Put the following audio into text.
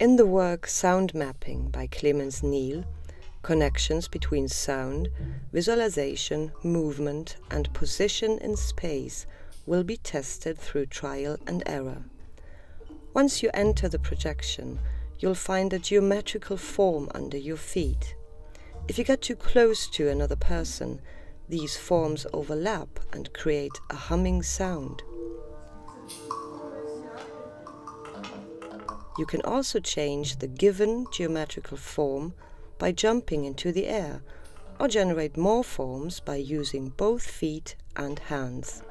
In the work Sound Mapping by Clemens Niel, connections between sound, visualization, movement and position in space will be tested through trial and error. Once you enter the projection, you'll find a geometrical form under your feet. If you get too close to another person, these forms overlap and create a humming sound. You can also change the given geometrical form by jumping into the air, or generate more forms by using both feet and hands.